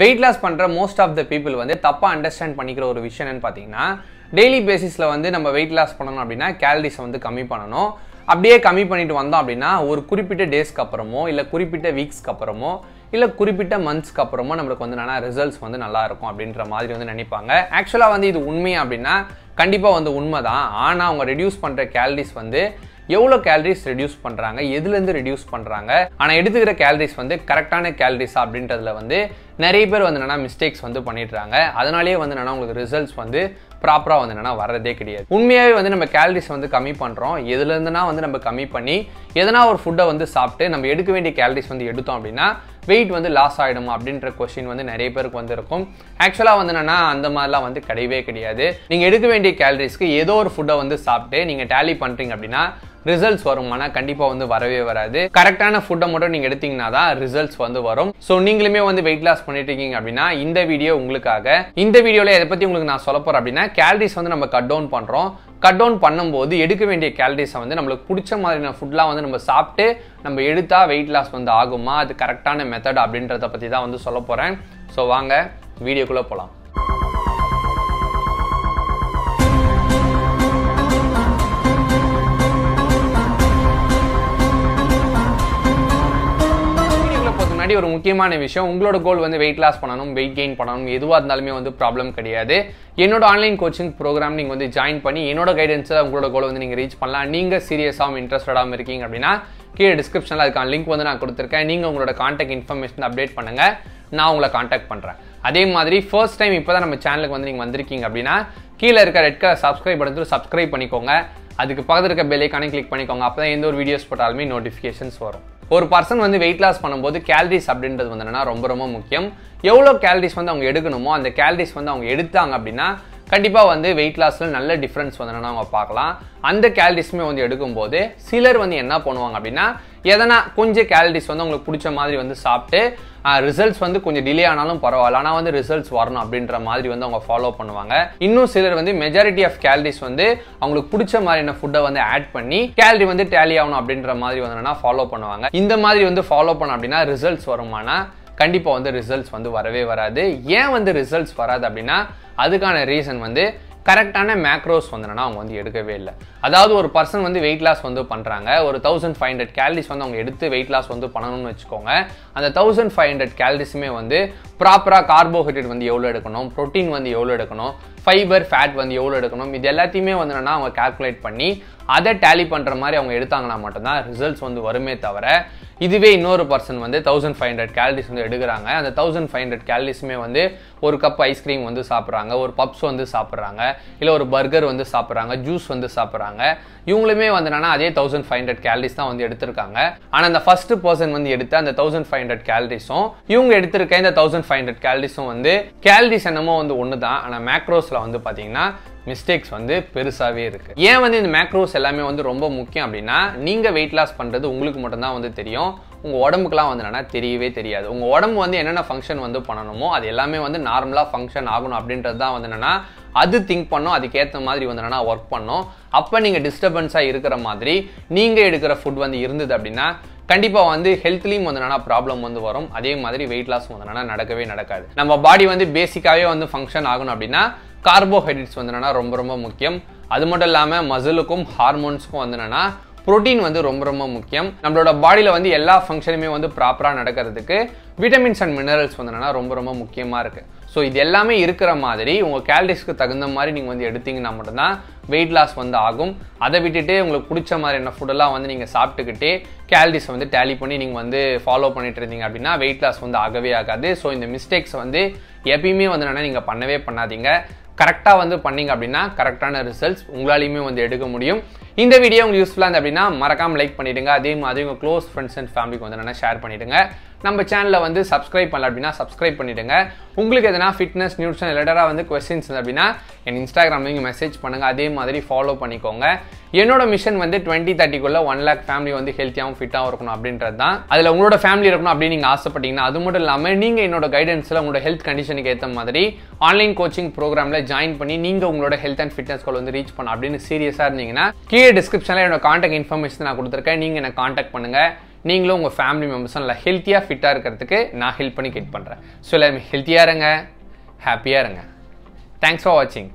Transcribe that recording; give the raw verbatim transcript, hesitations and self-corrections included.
weight loss பண்ற most of the people வந்து தப்பா அண்டர்ஸ்டாண்ட் பண்ணிக்கிற ஒரு விஷயம் என்னன்னு பாத்தீங்கன்னா, டெய்லி பேசிஸ்ல வந்து நம்ம weight loss பண்ணனும் அப்படினா கேலரிஸ் வந்து கம்மி பண்ணனும். அப்படியே கம்மி பண்ணிட்டு வந்தோம் அப்படினா ஒரு குறிப்பிட்ட டேஸ்க்கு அப்புறமோ இல்ல குறிப்பிட்ட வீக்ஸ்க்கு அப்புறமோ இல்ல குறிப்பிட்ட மந்த்ஸ்க்கு அப்புறமோ நமக்கு வந்து நானா ரிசல்ட்ஸ் வந்து நல்லா இருக்கும் அப்படின்ற மாதிரி வந்து நினைப்பாங்க. ஆக்சுவலா வந்து இது உண்மை அப்படினா கண்டிப்பா வந்து உண்மைதான். ஆனா அவங்க ரெடியூஸ் பண்ற கேலரிஸ் வந்து எவ்வளோ கேலரிஸ் ரெடியூஸ் பண்ணுறாங்க, எதுலேருந்து ரெடியூஸ் பண்ணுறாங்க, ஆனால் எடுத்துக்கிற கேலரிஸ் வந்து கரெக்டான கேலரிஸா அப்படின்றதுல வந்து நிறைய பேர் வந்து என்னென்னா மிஸ்டேக்ஸ் வந்து பண்ணிடுறாங்க. அதனாலேயே வந்து என்னென்னா உங்களுக்கு ரிசல்ட்ஸ் வந்து ப்ராப்பராக வந்து என்னென்னா வர்றதே கிடையாது. உண்மையாகவே வந்து நம்ம கேலரிஸ் வந்து கம்மி பண்ணுறோம், எதுலேருந்துனா வந்து நம்ம கம்மி பண்ணி எதனா ஒரு ஃபுட்டை வந்து சாப்பிட்டு நம்ம எடுக்க வேண்டிய கேலரிஸ் வந்து எடுத்தோம் அப்படின்னா வெயிட் வந்து லாஸ் ஆகிடும் அப்படின்ற கொஸ்டின் வந்து நிறைய பேருக்கு வந்து இருக்கும். ஆக்சுவலாக வந்து என்னென்னா அந்த மாதிரிலாம் வந்து கிடையவே கிடையாது. நீங்கள் எடுக்க வேண்டிய கேலரிஸ்க்கு ஏதோ ஒரு ஃபுட்டை வந்து சாப்பிட்டு நீங்கள் டேலி பண்ணுறீங்க அப்படின்னா ரிசல்ட்ஸ் வருமானா கண்டிப்பாக வந்து வரவே வராது. கரெக்டான ஃபுட்டை மட்டும் நீங்கள் எடுத்தீங்கன்னா தான் ரிசல்ட்ஸ் வந்து வரும். ஸோ நீங்களுமே வந்து வெயிட் லாஸ் பண்ணிட்டு இருக்கீங்க அப்படின்னா இந்த வீடியோ உங்களுக்காக. இந்த வீடியோவில் எதை பற்றி உங்களுக்கு நான் சொல்ல போகிறேன் அப்படின்னா, கேலரிஸ் வந்து நம்ம கட் டவுன் பண்ணுறோம். கட் டவுன் பண்ணும்போது எடுக்க வேண்டிய கேலரிஸை வந்து நம்மளுக்கு பிடிச்ச மாதிரியான ஃபுட்லாம் வந்து நம்ம சாப்பிட்டு நம்ம எடுத்தால் வெயிட் லாஸ் வந்து ஆகுமா, அது கரெக்டான மெத்தட் அப்படின்றத பற்றி தான் வந்து சொல்ல போகிறேன். ஸோ வாங்க வீடியோக்குள்ளே போகலாம். ஒரு முக்கியமான விஷயம், உங்களோட கோல் வந்து வெயிட் லாஸ் பண்ணணும், வெயிட் கெயின் பண்ணணும், எதுவாக இருந்தாலுமே வந்து ப்ராப்ளம் கிடையாது. என்னோட ஆன்லைன் கோச்சிங் ப்ரோக்ராம் நீங்கள் வந்து ஜாயின் பண்ணி என்னோட கைடன்ஸில் உங்களோட கோல் வந்து நீங்கள் ரீச் பண்ணலாம். நீங்கள் சீரியஸாகவும் இன்ட்ரெஸ்டடாகவும் இருக்கீங்க அப்படின்னா கீழே டிஸ்கிரிப்ஷனில் அதுக்கான லிங்க் வந்து நான் கொடுத்துருக்கேன். நீங்கள் உங்களோட கான்டாக்ட் இன்ஃபர்மேஷன் அப்டேட் பண்ணுங்கள், நான் உங்களை கான்டாக்ட் பண்ணுறேன். அதே மாதிரி ஃபர்ஸ்ட் டைம் இப்போ தான் நம்ம சேனலுக்கு வந்து நீங்கள் வந்திருக்கீங்க அப்படின்னா கீழே இருக்க ரெட் கலர் சப்ஸ்கிரைப் எடுத்து சப்ஸ்கிரைப் பண்ணிக்கோங்க. அதுக்கு பக்கத்தில் இருக்க பெல் ஐக்கானே கிளிக் பண்ணிக்கோங்க. அப்போ தான் எந்த ஒரு வீடியோஸ் போட்டாலுமே நோட்டிஃபிகேஷன்ஸ் வரும். ஒரு பர்சன் வந்து வெயிட் லாஸ் பண்ணும்போது கேலரிஸ் அப்படின்றது வந்து என்னன்னா ரொம்ப ரொம்ப முக்கியம். எவ்வளோ கேலரிஸ் வந்து அவங்க எடுக்கணுமோ அந்த கேலரிஸ் வந்து அவங்க எடுத்தாங்க அப்படின்னா கண்டிப்பாக வந்து வெயிட் லாஸில் நல்ல டிஃப்ரென்ஸ் வந்து என்னன்னா அவங்க பார்க்கலாம். அந்த கேலரிஸுமே வந்து எடுக்கும்போது சிலர் வந்து என்ன பண்ணுவாங்க அப்படின்னா, எதனா கொஞ்சம் கேலரிஸ் வந்து அவங்களுக்கு பிடிச்ச மாதிரி வந்து சாப்பிட்டு ரிசல்ட்ஸ் வந்து கொஞ்சம் டிலே ஆனாலும் பரவாயில்ல, ஆனால் வந்து ரிசல்ட்ஸ் வரணும் அப்படின்ற மாதிரி வந்து அவங்க ஃபாலோ பண்ணுவாங்க. இன்னும் சிலர் வந்து மெஜாரிட்டி ஆஃப் கேலரிஸ் வந்து அவங்களுக்கு பிடிச்ச மாதிரியான ஃபுட்டை வந்து ஆட் பண்ணி கேலரி வந்து டேலி ஆகணும் அப்படின்ற மாதிரி வந்து ஃபாலோ பண்ணுவாங்க. இந்த மாதிரி வந்து ஃபாலோ பண்ண அப்படின்னா ரிசல்ட்ஸ் வருமானா கண்டிப்பாக வந்து ரிசல்ட்ஸ் வந்து வரவே வராது. ஏன் வந்து ரிசல்ட்ஸ் வராது அப்படின்னா அதுக்கான ரீசன் வந்து கரெக்டான மேக்ரோஸ் வந்து என்னன்னா அவங்க வந்து எடுக்கவே இல்லை. அதாவது ஒரு பர்சன் வந்து வெயிட் லாஸ் வந்து பண்ணுறாங்க, ஒரு தௌசண்ட் ஃபைவ் ஹண்ட்ரட் கேலரிஸ் வந்து அவங்க எடுத்து வெயிட் லாஸ் வந்து பண்ணணும்னு வச்சுக்கோங்க. அந்த தௌசண்ட் ஃபைவ் ஹண்ட்ரட் கேலரிஸுமே வந்து ப்ராப்பராக கார்போஹைட்ரேட் வந்து எவ்வளோ எடுக்கணும், ப்ரோட்டீன் வந்து எவ்வளோ எடுக்கணும், ஃபைபர் ஃபேட் வந்து எவ்வளோ எடுக்கணும், இது எல்லாத்தையுமே வந்து என்னன்னா அவங்க கால்குலேட் பண்ணி அதை டேலி பண்ணுற மாதிரி அவங்க எடுத்தாங்கன்னா மட்டும்தான் ரிசல்ட்ஸ் வந்து வருமே தவிர, இதுவே இன்னொரு பர்சன் வந்து தௌசண்ட் ஃபைவ் ஹண்ட்ரட் கேலரிஸ் வந்து எடுக்கிறாங்க, அந்த தௌசண்ட் ஃபைவ் ஹண்ட்ரட் கேலரிஸுமே வந்து ஒரு கப் ஐஸ்கிரீம் வந்து சாப்பிட்றாங்க, ஒரு பப்ஸ் வந்து சாப்பிட்றாங்க, இல்லை ஒரு பர்கர் வந்து சாப்பிட்றாங்க, ஜூஸ் வந்து சாப்பிட்றாங்க, இவங்களுமே வந்து என்னன்னா அதே தௌசண்ட் ஃபைவ் ஹண்ட்ரட் கேலரிஸ் தான் வந்து எடுத்திருக்காங்க. ஆனால் அந்த ஃபர்ஸ்ட் பர்சன் வந்து எடுத்த அந்த தௌசண்ட் ஃபைவ் ஹண்ட்ரட் கேலரிஸும் இவங்க எடுத்திருக்க இந்த தௌசண்ட் ஃபைவ் ஹண்ட்ரட் கேலரிஸும் வந்து கேலரிஸ் என்னமோ வந்து ஒன்று தான், ஆனால் மேக்ரோஸில் வந்து பார்த்தீங்கன்னா மிஸ்டேக்ஸ் வந்து பெருசாகவே இருக்குது. ஏன் வந்து இந்த மேக்ரோஸ் எல்லாமே வந்து ரொம்ப முக்கியம் அப்படின்னா, நீங்கள் வெயிட் லாஸ் பண்ணுறது உங்களுக்கு மட்டும்தான் வந்து தெரியும், உங்கள் உடம்புக்குலாம் வந்து என்னென்னா தெரியவே தெரியாது. உங்கள் உடம்பு வந்து என்னென்ன ஃபங்க்ஷன் வந்து பண்ணணுமோ அது எல்லாமே வந்து நார்மலாக ஃபங்க்ஷன் ஆகணும் அப்படின்றது தான் வந்து என்னென்னா அது திங்க் பண்ணோம், அதுக்கேற்ற மாதிரி வந்து என்னென்னா ஒர்க் பண்ணோம். அப்போ நீங்கள் டிஸ்டர்பன்ஸாக இருக்கிற மாதிரி நீங்கள் எடுக்கிற ஃபுட் வந்து இருந்தது அப்படின்னா கண்டிப்பாக வந்து ஹெல்த்லேயும் வந்து என்னென்னா ப்ராப்ளம் வந்து வரும். அதே மாதிரி வெயிட் லாஸ் வந்து என்னென்னா நடக்கவே நடக்காது. நம்ம பாடி வந்து பேசிக்காகவே வந்து ஃபங்க்ஷன் ஆகணும் அப்படின்னா கார்போஹைட்ரேட்ஸ் வந்து என்னென்னா ரொம்ப ரொம்ப முக்கியம். அது மட்டும் இல்லாமல் மசிலுக்கும் ஹார்மோன்ஸுக்கும் வந்து என்னென்னா புரோட்டீன் வந்து ரொம்ப ரொம்ப முக்கியம். நம்மளோட பாடியில் வந்து எல்லா ஃபங்க்ஷனுமே வந்து ப்ராப்பராக நடக்கிறதுக்கு விட்டமின்ஸ் அண்ட் மினரல்ஸ் வந்து என்னென்னா ரொம்ப ரொம்ப முக்கியமாக இருக்குது. ஸோ இது எல்லாமே இருக்கிற மாதிரி உங்கள் கேலரிஸ்க்கு தகுந்த மாதிரி நீங்கள் வந்து எடுத்தீங்கன்னா மட்டும்தான் வெயிட் லாஸ் வந்து ஆகும். அதை விட்டுட்டு உங்களுக்கு பிடிச்ச மாதிரியான ஃபுட்டெல்லாம் வந்து நீங்கள் சாப்பிட்டுக்கிட்டே கேலரிஸ் வந்து டேலி பண்ணி நீங்கள் வந்து ஃபாலோ பண்ணிட்டு இருந்தீங்க அப்படின்னா வெயிட் லாஸ் வந்து ஆகவே ஆகாது. ஸோ இந்த மிஸ்டேக்ஸ் வந்து எப்பயுமே வந்து என்னென்னா நீங்கள் பண்ணவே பண்ணாதீங்க. கரெக்டாக வந்து பண்ணீங்க அப்படின்னா கரெக்டான ரிசல்ட்ஸ் உங்களாலையுமே வந்து எடுக்க முடியும். இந்த வீடியோ உங்களுக்கு யூஸ்ஃபுல்லாக இருந்தது அப்படின்னா மறக்காமல் லைக் பண்ணிவிடுங்க. அதே மாதிரி உங்கள் க்ளோஸ் ஃப்ரெண்ட்ஸ் அண்ட் ஃபேமிலிக்கு வந்து என்னென்னா ஷேர் பண்ணிவிடுங்க. நம்ம சேனலில் வந்து சப்ஸ்கிரைப் பண்ணல அப்படின்னா சப்ஸ்கிரைப் பண்ணிவிடுங்க. உங்களுக்கு எதனா ஃபிட்னஸ் நியூட்ரிஷன் ரிலேட்டடாக வந்து கொஸ்டின்ஸ் இருந்தால் அப்படின்னா என் இன்ஸ்டாகிராமில் நீங்கள் மெசேஜ் பண்ணுங்கள். அதே மாதிரி ஃபாலோ பண்ணிக்கோங்க. என்னோட மிஷன் வந்து டுவெண்ட்டி தேர்ட்டிக்குள்ளே ஒன் லேக் ஃபேமிலி வந்து ஹெல்த்தியாகவும் ஃபிட்டாகவும் இருக்கணும் அப்படின்றது தான். அதில் உங்களோட ஃபேமிலி இருக்கணும் அப்படின்னு நீங்கள் ஆசைப்பட்டீங்கன்னா, அது மட்டும் இல்லாமல் நீங்கள் என்னோட கைடன்ஸில் உங்களோட ஹெல்த் கண்டிஷனுக்கு ஏற்ற மாதிரி ஆன்லைன் கோச்சிங் ப்ரோக்ராமில் ஜாயின் பண்ணி நீங்கள் உங்களோட ஹெல்த் அண்ட் ஃபிட்னஸ் கோல் வந்து ரீச் பண்ண அப்படின்னு சீரியஸாக இருந்தீங்கன்னா கீழே டிஸ்கிரிப்ஷனில் என்னோட கான்டாக்ட் இன்ஃபர்மேஷன் நான் கொடுத்துருக்கேன். நீங்கள் என்னை கான்டாக்ட் பண்ணுங்கள். நீங்களும் உங்கள் ஃபேமிலி மெம்பர்ஸ் நல்லா ஹெல்த்தியாக ஃபிட்டாக இருக்கிறதுக்கு நான் ஹெல்ப் பண்ணி கெட் பண்ணுறேன். ஸோ எல்லாருமே ஹெல்த்தியாக இருங்க, ஹாப்பியாக இருங்க. தேங்க்ஸ் ஃபார் வாட்சிங்.